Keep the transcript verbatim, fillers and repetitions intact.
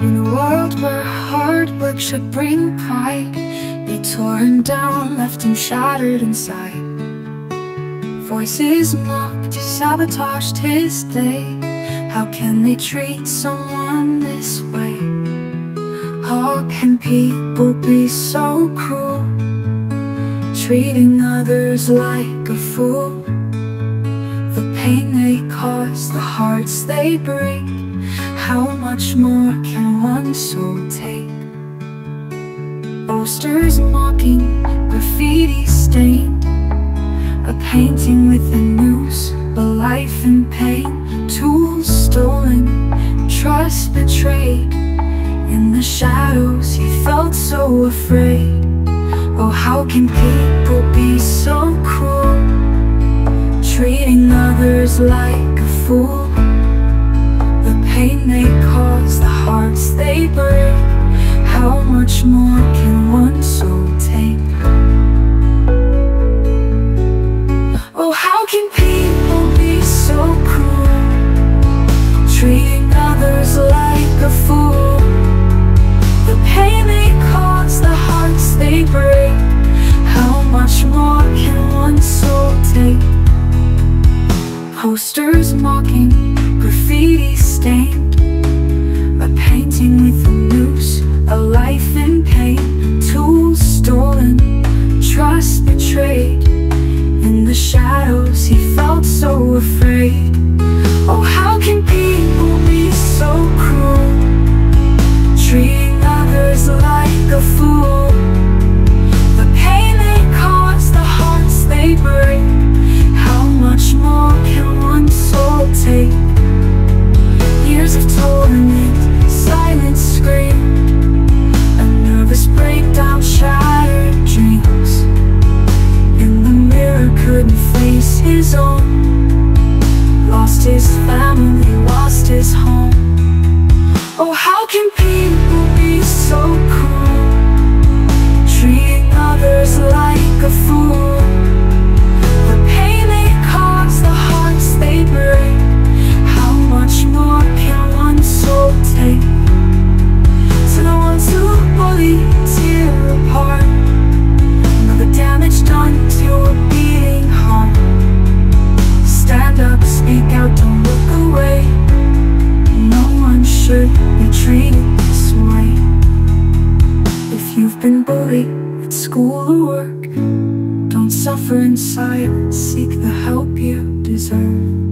In a world where hard work should bring pride, be torn down, left and shattered inside. Voices mocked, sabotaged his day. How can they treat someone this way? How can people be so cruel, treating others like a fool? The pain they cause, the hearts they break, how much more can one soul take? Posters mocking, graffiti stained, a painting with a noose, a life in pain. Tools stolen, trust betrayed. In the shadows he felt so afraid. Oh, how can people be so cruel, treating others like a fool? The pain they cause, the hearts they break, how much more can one soul take? Oh, how can people be so cruel, treating others like a fool? They break. How much more can one soul take? Posters mocking, graffiti stained, a painting with a noose, a life in pain. Tools stolen, trust betrayed. In the shadows he felt so afraid. Oh, how can people be so cruel, treating others like a fool? How much more can one soul take? Years of torment, silent scream, a nervous breakdown, shattered dreams. In the mirror couldn't face his own, lost his family, lost his home. Oh, how can people be so cruel, treating others like a fool? Suffer in silence, seek the help you deserve.